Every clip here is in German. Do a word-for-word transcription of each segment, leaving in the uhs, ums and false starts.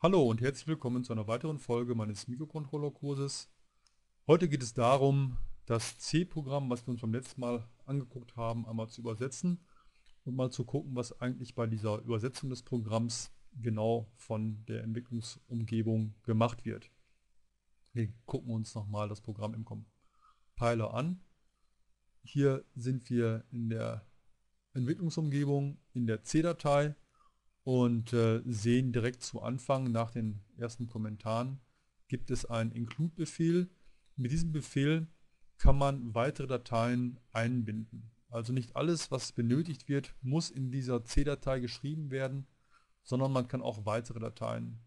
Hallo und herzlich willkommen zu einer weiteren Folge meines Mikrocontroller-Kurses. Heute geht es darum, das C-Programm, was wir uns beim letzten Mal angeguckt haben, einmal zu übersetzen und mal zu gucken, was eigentlich bei dieser Übersetzung des Programms genau von der Entwicklungsumgebung gemacht wird. Wir gucken uns nochmal das Programm im Compiler an. Hier sind wir in der Entwicklungsumgebung, in der C-Datei. Und äh, sehen direkt zu Anfang, nach den ersten Kommentaren, gibt es einen Include-Befehl. Mit diesem Befehl kann man weitere Dateien einbinden. Also nicht alles, was benötigt wird, muss in dieser C-Datei geschrieben werden, sondern man kann auch weitere Dateien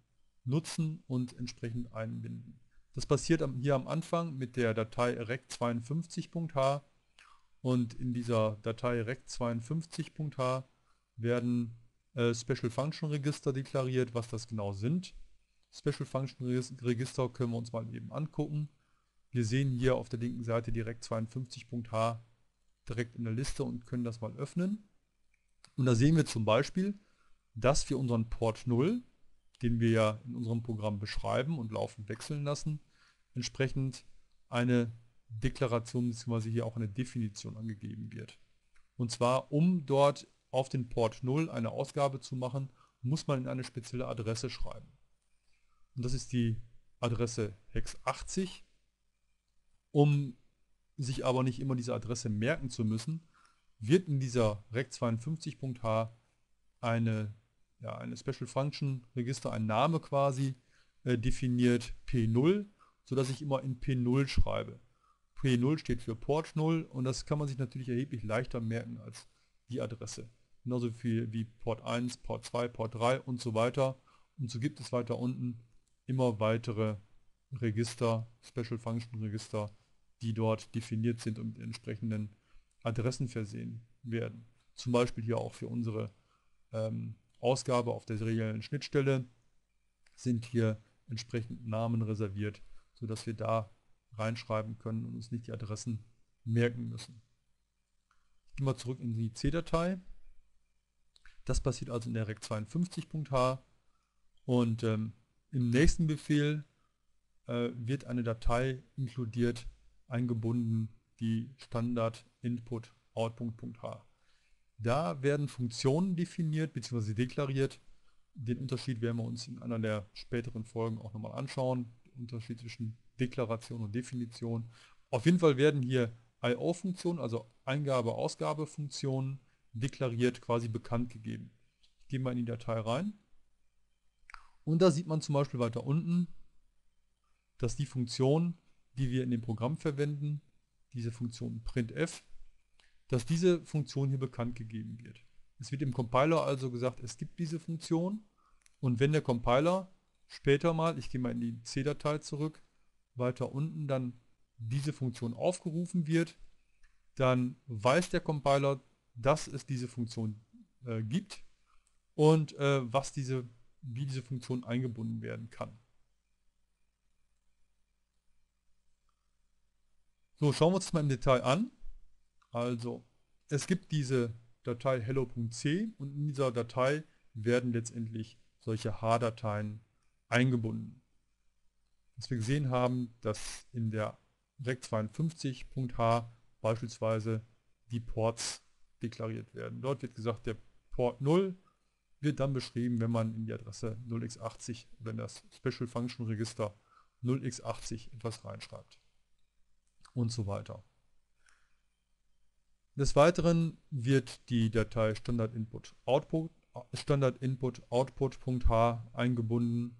nutzen und entsprechend einbinden. Das passiert hier am Anfang mit der Datei reg fünf zwei punkt h, und in dieser Datei reg fünf zwei punkt h werden Special Function Register deklariert, was das genau sind. Special Function Register können wir uns mal eben angucken. Wir sehen hier auf der linken Seite direkt reg fünf zwei punkt h direkt in der Liste und können das mal öffnen. Und da sehen wir zum Beispiel, dass wir unseren Port null, den wir ja in unserem Programm beschreiben und laufend wechseln lassen, entsprechend eine Deklaration bzw. hier auch eine Definition angegeben wird. Und zwar, um dort auf den Port null eine Ausgabe zu machen, muss man in eine spezielle Adresse schreiben. Und das ist die Adresse hex achtzig. Um sich aber nicht immer diese Adresse merken zu müssen, wird in dieser reg fünf zwei punkt h eine, ja, eine Special Function Register, ein Name quasi, äh, definiert p null, sodass ich immer in p null schreibe. p null steht für Port null, und das kann man sich natürlich erheblich leichter merken als die Adresse. Genauso viel wie Port eins, Port zwei, Port drei und so weiter. Und so gibt es weiter unten immer weitere Register, Special Function Register, die dort definiert sind und mit entsprechenden Adressen versehen werden. Zum Beispiel hier auch für unsere ähm, Ausgabe auf der seriellen Schnittstelle sind hier entsprechend Namen reserviert, sodass wir da reinschreiben können und uns nicht die Adressen merken müssen. Ich gehe mal zurück in die C-Datei. Das passiert also in der reg fünf zwei punkt h, und ähm, im nächsten Befehl äh, wird eine Datei inkludiert, eingebunden, die standard input out punkt h. Da werden Funktionen definiert bzw. deklariert. Den Unterschied werden wir uns in einer der späteren Folgen auch nochmal anschauen. Den Unterschied zwischen Deklaration und Definition. Auf jeden Fall werden hier I O-Funktionen, also Eingabe-Ausgabe-Funktionen, deklariert, quasi bekannt gegeben. Ich gehe mal in die Datei rein. Und da sieht man zum Beispiel weiter unten, dass die Funktion, die wir in dem Programm verwenden, diese Funktion printf, dass diese Funktion hier bekannt gegeben wird. Es wird im Compiler also gesagt, es gibt diese Funktion. Und wenn der Compiler später mal, ich gehe mal in die C-Datei zurück, weiter unten dann diese Funktion aufgerufen wird, dann weiß der Compiler, dass es diese Funktion äh, gibt und äh, was diese, wie diese Funktion eingebunden werden kann. So, schauen wir uns das mal im Detail an. Also, es gibt diese Datei hello punkt c, und in dieser Datei werden letztendlich solche H-Dateien eingebunden. Was wir gesehen haben, dass in der reg fünf zwei punkt h beispielsweise die Ports deklariert werden. Dort wird gesagt, der Port null wird dann beschrieben, wenn man in die Adresse null x achtzig, wenn das Special Function Register null x achtzig etwas reinschreibt und so weiter. Des Weiteren wird die Datei standard input output standard input output punkt h eingebunden,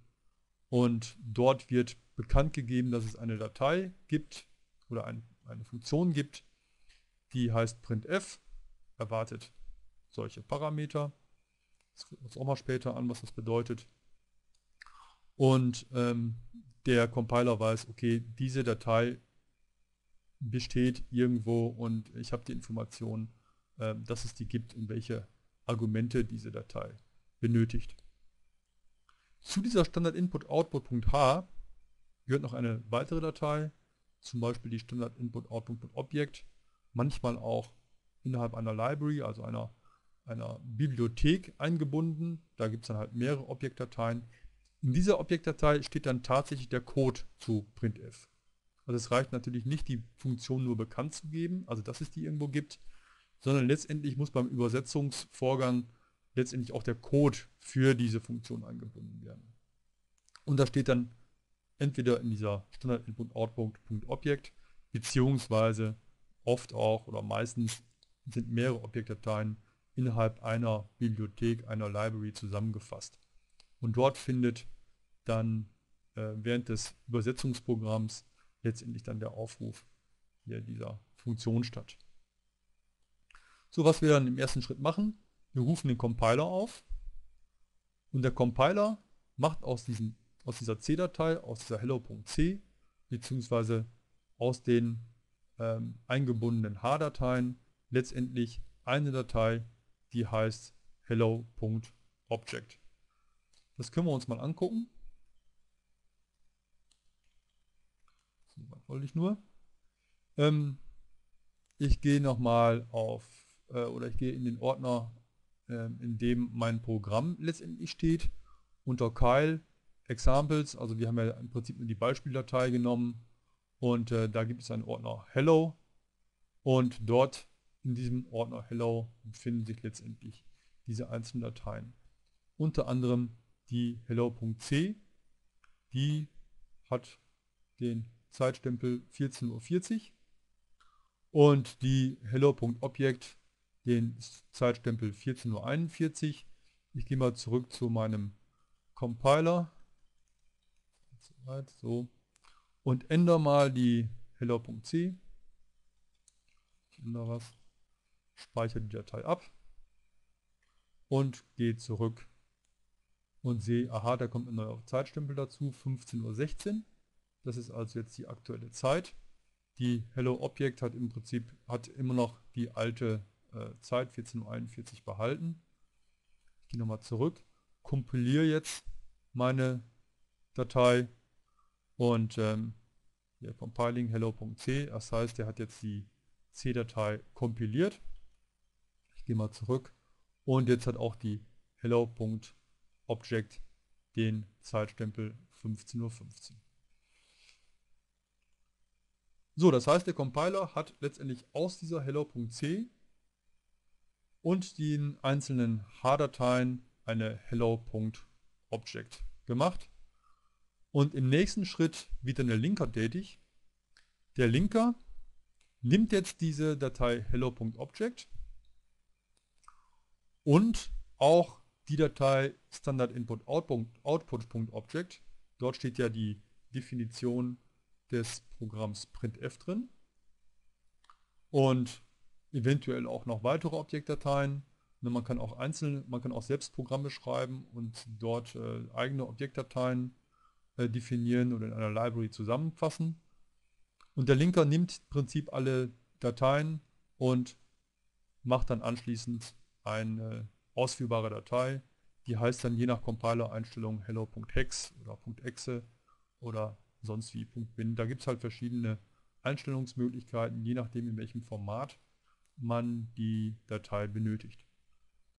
und dort wird bekannt gegeben, dass es eine Datei gibt oder ein, eine Funktion gibt, die heißt printf, erwartet solche Parameter. Das gucken wir uns auch mal später an, was das bedeutet. Und ähm, der Compiler weiß, okay, diese Datei besteht irgendwo, und ich habe die Information, äh, dass es die gibt und welche Argumente diese Datei benötigt. Zu dieser standard input output punkt h gehört noch eine weitere Datei, zum Beispiel die standard input output punkt objekt, manchmal auch innerhalb einer Library, also einer, einer Bibliothek eingebunden. Da gibt es dann halt mehrere Objektdateien, In dieser Objektdatei steht dann tatsächlich der Code zu printf. Also es reicht natürlich nicht, die Funktion nur bekannt zu geben, also dass es die irgendwo gibt, sondern letztendlich muss beim Übersetzungsvorgang letztendlich auch der Code für diese Funktion eingebunden werden. Und da steht dann entweder in dieser standard input output punkt objekt beziehungsweise oft auch oder meistens sind mehrere Objektdateien innerhalb einer Bibliothek, einer Library zusammengefasst. Und dort findet dann äh, während des Übersetzungsprogramms letztendlich dann der Aufruf hier dieser Funktion statt. So, was wir dann im ersten Schritt machen, wir rufen den Compiler auf und der Compiler macht aus, diesen, aus dieser C-Datei, aus dieser hello.c bzw. aus den ähm, eingebundenen H-Dateien letztendlich eine Datei, die heißt hello.object. Das können wir uns mal angucken. So, was wollte ich nur? Ähm, ich gehe nochmal auf, äh, oder ich gehe in den Ordner, äh, in dem mein Programm letztendlich steht, unter Keil, Examples, also wir haben ja im Prinzip nur die Beispieldatei genommen und äh, da gibt es einen Ordner Hello und dort in diesem Ordner Hello befinden sich letztendlich diese einzelnen Dateien. Unter anderem die hello.c, die hat den Zeitstempel vierzehn Uhr vierzig und die hello.objekt den Zeitstempel vierzehn Uhr einundvierzig. Ich gehe mal zurück zu meinem Compiler so und ändere mal die hello.c. Ich ändere was. Speichere die Datei ab und gehe zurück und sehe, aha, da kommt ein neuer Zeitstempel dazu, fünfzehn Uhr sechzehn. Das ist also jetzt die aktuelle Zeit. Die hello.object hat im Prinzip hat immer noch die alte äh, Zeit, vierzehn Uhr einundvierzig, behalten. Ich gehe nochmal zurück, kompiliere jetzt meine Datei und ähm, hier compiling hello.c, das heißt, der hat jetzt die C-Datei kompiliert. Ich gehe mal zurück und jetzt hat auch die hello.object den Zeitstempel fünfzehn Uhr fünfzehn. So, das heißt, der Compiler hat letztendlich aus dieser hello.c und den einzelnen H-Dateien eine hello.object gemacht. Und im nächsten Schritt wird dann der Linker tätig. Der Linker nimmt jetzt diese Datei hello.object und auch die Datei standard input output punkt object. Dort steht ja die Definition des Programms printf drin und eventuell auch noch weitere Objektdateien. Man kann auch einzelne, man kann auch selbst Programme schreiben und dort äh, eigene Objektdateien äh, definieren oder in einer Library zusammenfassen. Und der Linker nimmt im Prinzip alle Dateien und macht dann anschließend eine ausführbare Datei, die heißt dann je nach Compiler-Einstellung hello.hex oder .exe oder sonst wie .bin. Da gibt es halt verschiedene Einstellungsmöglichkeiten, je nachdem in welchem Format man die Datei benötigt.